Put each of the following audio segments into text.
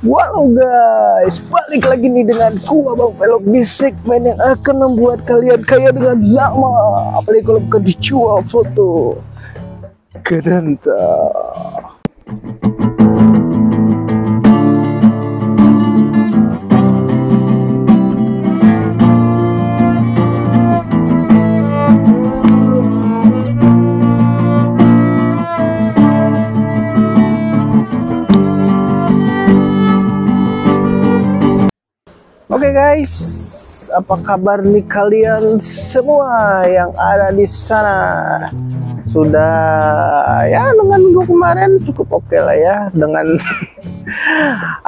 Wow guys, balik lagi nih dengan gua Bang Pelog di segmen yang akan membuat kalian kaya dengan lama, apalagi kalau bukan dijual foto. Keren tak? Oke guys, apa kabar nih kalian semua yang ada di sana? Sudah ya dengan minggu kemarin cukup oke lah ya, dengan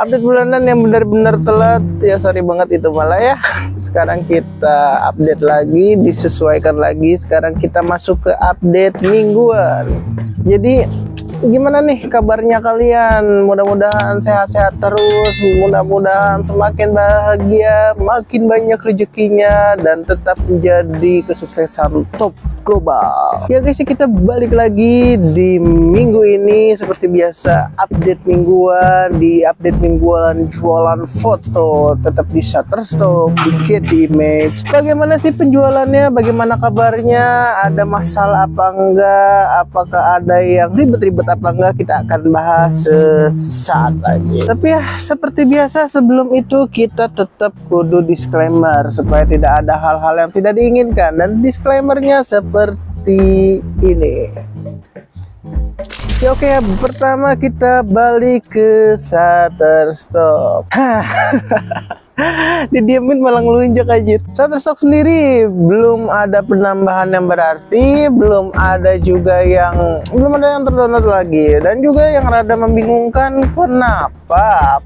update bulanan yang benar-benar telat ya, sorry banget itu malah ya. Sekarang kita update lagi, disesuaikan lagi. Sekarang kita masuk ke update mingguan. Jadi gimana nih kabarnya kalian? Mudah-mudahan sehat-sehat terus, mudah-mudahan semakin bahagia, makin banyak rezekinya, dan tetap menjadi kesuksesan top global. Ya guys, kita balik lagi di minggu ini seperti biasa, update mingguan. Di update mingguan jualan foto tetap di Shutterstock, di Getty Images. Bagaimana sih penjualannya? Bagaimana kabarnya? Ada masalah apa enggak? Apakah ada yang ribet-ribet apa enggak, kita akan bahas sesaat lagi. Tapi ya seperti biasa, sebelum itu kita tetap kudu disclaimer supaya tidak ada hal-hal yang tidak diinginkan, dan disclaimernya seperti ini. Oke ya, pertama kita balik ke Shutterstock. Didiemin malah ngelunjak aja. Shutterstock sendiri belum ada penambahan yang berarti, belum ada yang terdownload lagi, dan juga yang rada membingungkan kenapa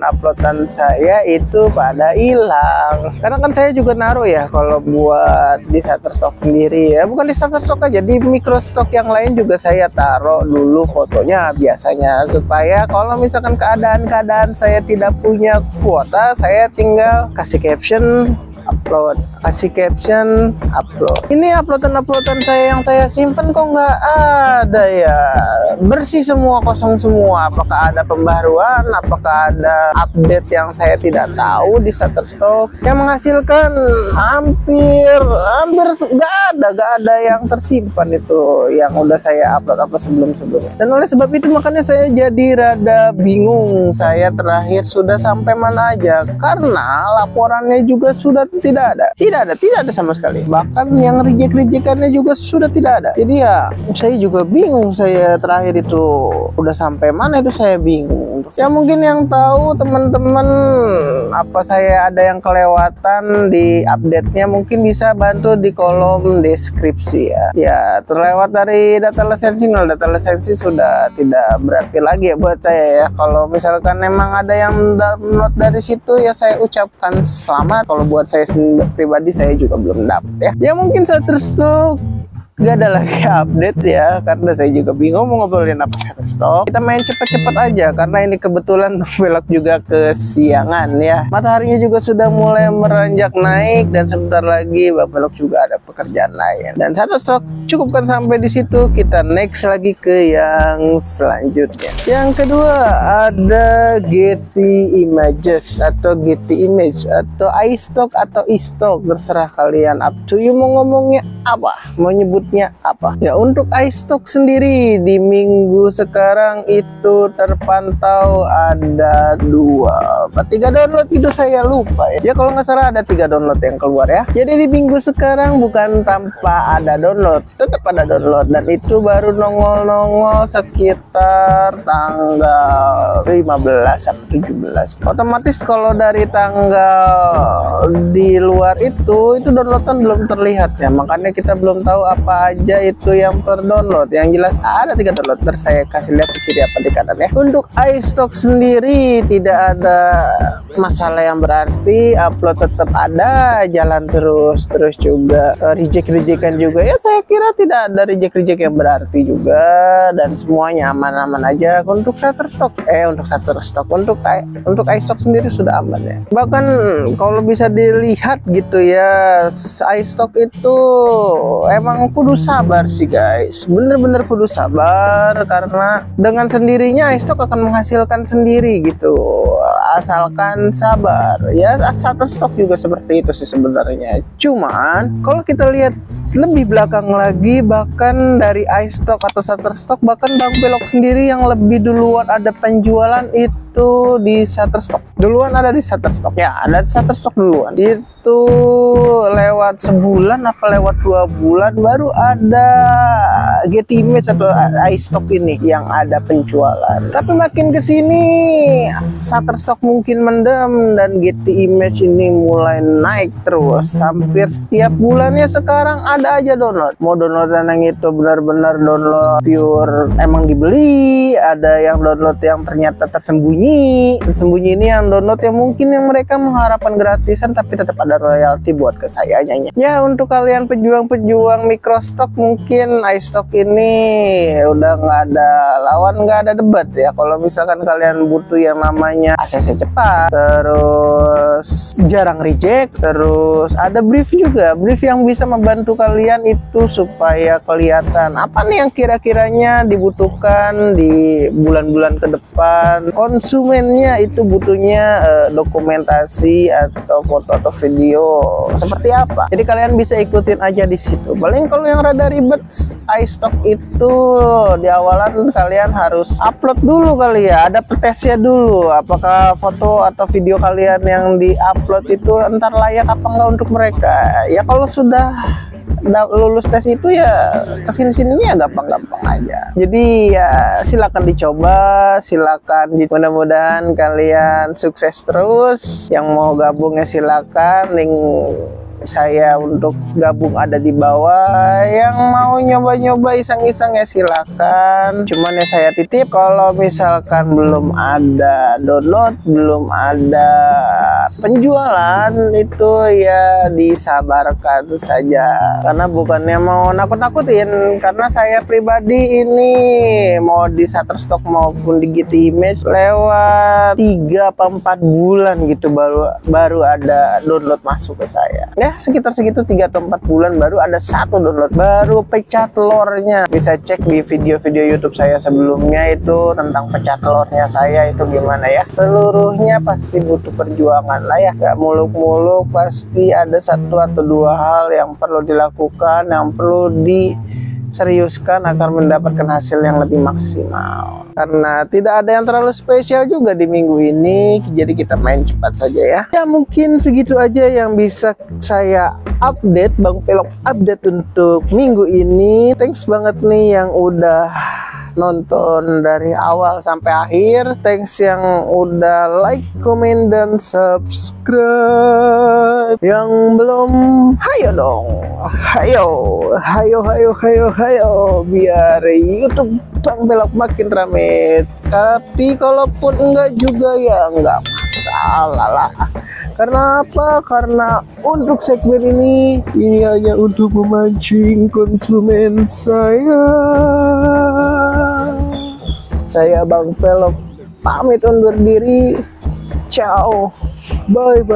uploadan saya itu pada hilang. Karena kan saya juga naruh ya kalau buat di Shutterstock sendiri ya, bukan di Shutterstock aja, di Microstock yang lain juga saya taruh dulu fotonya biasanya, supaya kalau misalkan keadaan-keadaan saya tidak punya kuota, saya tinggal kasih caption upload, kasih caption upload. Ini uploadan saya yang saya simpen kok nggak ada ya, bersih semua, kosong semua. Apakah ada pembaruan, apakah ada update yang saya tidak tahu di Shutterstock yang menghasilkan hampir nggak ada yang tersimpan itu yang udah saya upload apa sebelumnya. Dan oleh sebab itu makanya saya jadi rada bingung, saya terakhir sudah sampai mana aja, karena laporannya juga sudah tidak ada sama sekali. Bahkan yang reject-rejekannya juga sudah tidak ada. Jadi ya saya juga bingung, saya terakhir itu udah sampai mana itu saya bingung. Ya mungkin yang tahu teman-teman, apa saya ada yang kelewatan di update-nya, mungkin bisa bantu di kolom deskripsi ya. Ya terlewat dari data lisensi, data lisensi sudah tidak berarti lagi ya buat saya ya. Kalau misalkan memang ada yang download dari situ ya saya ucapkan selamat. Kalau buat saya pribadi saya juga belum dapat ya. Ya mungkin Shutterstock gak ada lagi update ya, karena saya juga bingung mau ngobrolin apa Shutterstock. Kita main cepet-cepet aja karena ini kebetulan belok juga kesiangan ya. Mataharinya juga sudah mulai meranjak naik, dan sebentar lagi belok juga ada pekerjaan lain. Dan Shutterstock cukupkan sampai di situ, kita next lagi ke yang selanjutnya. Yang kedua ada Getty Images atau Getty Image atau iStock atau iStock, terserah kalian, up to you mau ngomongnya apa, mau nyebut apa ya. Untuk iStock sendiri di minggu sekarang itu terpantau ada 2 atau 3 download gitu, saya lupa ya. Ya kalau nggak salah ada 3 download yang keluar ya. Jadi di minggu sekarang bukan tanpa ada download, tetap ada download, dan itu baru nongol-nongol sekitar tanggal 15 atau 17. Otomatis kalau dari tanggal di luar itu downloadan belum terlihat ya, makanya kita belum tahu apa aja itu yang terdownload. Yang jelas ada 3 download, saya kasih lihat di kiri apa di kanan ya. Untuk iStock sendiri tidak ada masalah yang berarti, upload tetap ada, jalan terus juga reject-rejekan juga ya, saya kira tidak ada reject-reject yang berarti juga, dan semuanya aman-aman aja. Untuk iStock sendiri sudah aman ya. Bahkan kalau bisa dilihat gitu ya, iStock itu emang kudu sabar sih guys, bener-bener kudu sabar, karena dengan sendirinya iStock akan menghasilkan sendiri gitu, asalkan sabar ya. Shutterstock juga seperti itu sih sebenarnya, cuman kalau kita lihat lebih belakang lagi, bahkan dari iStock atau Shutterstock, bahkan Bang Pelog sendiri yang lebih duluan ada penjualan itu di Shutterstock. Duluan ada di Shutterstock ya, ada di Shutterstock duluan. Itu lewat sebulan apa lewat 2 bulan baru ada Getty Images atau iStock ini yang ada penjualan. Tapi makin kesini Shutterstock mungkin mendem dan Getty Images ini mulai naik terus. Hampir setiap bulannya sekarang ada aja download, mau download yang itu benar-benar download pure emang dibeli, ada yang download yang ternyata tersembunyi ini yang download yang mungkin yang mereka mengharapkan gratisan tapi tetap ada royalti buat ke sayanya ya. Untuk kalian pejuang-pejuang Microstock, mungkin iStock ini udah nggak ada lawan, nggak ada debat ya. Kalau misalkan kalian butuh yang namanya ACC cepat, terus jarang reject, terus ada brief juga, brief yang bisa membantu kalian itu supaya kelihatan apa nih yang kira-kiranya dibutuhkan di bulan-bulan ke depan. Konsumennya itu butuhnya dokumentasi atau foto atau video seperti apa. Jadi kalian bisa ikutin aja di situ. Paling kalau yang rada ribet iStock itu di awalan kalian harus upload dulu kali ya, ada tesnya dulu apakah foto atau video kalian yang di-upload itu entar layak apa enggak untuk mereka. Ya kalau sudah lulus tes itu ya kesini-sininya gampang-gampang aja. Jadi ya silakan dicoba, silakan, mudah-mudahan kalian sukses terus. Yang mau gabungnya silakan, link saya untuk gabung ada di bawah. Yang mau nyoba-nyoba iseng-iseng ya silakan. Cuman ya saya titip, kalau misalkan belum ada download, belum ada penjualan, itu ya disabarkan saja, karena bukannya mau nakut-nakutin, karena saya pribadi ini mau di Shutterstock maupun di Getty Images lewat 3 atau 4 bulan gitu baru ada download masuk ke saya ya. Sekitar segitu 3 atau 4 bulan baru ada 1 download, baru pecah telurnya. Bisa cek di video-video YouTube saya sebelumnya itu tentang pecah telurnya saya itu gimana ya. Seluruhnya pasti butuh perjuangan lah ya, gak muluk-muluk, pasti ada 1 atau 2 hal yang perlu dilakukan, yang perlu diseriuskan agar mendapatkan hasil yang lebih maksimal. Karena tidak ada yang terlalu spesial juga di minggu ini, jadi kita main cepat saja ya. Ya mungkin segitu aja yang bisa saya update, Bang Pelog update untuk minggu ini. Thanks banget nih yang udah nonton dari awal sampai akhir, thanks yang udah like, comment, dan subscribe. Yang belum, hayo dong, hayo biar YouTube Bang Pelog makin rame. Tapi kalaupun enggak juga ya enggak masalah lah. Karena apa? Karena untuk segmen ini hanya untuk memancing konsumen saya. Saya Bang Pelog pamit undur diri. Ciao. Bye.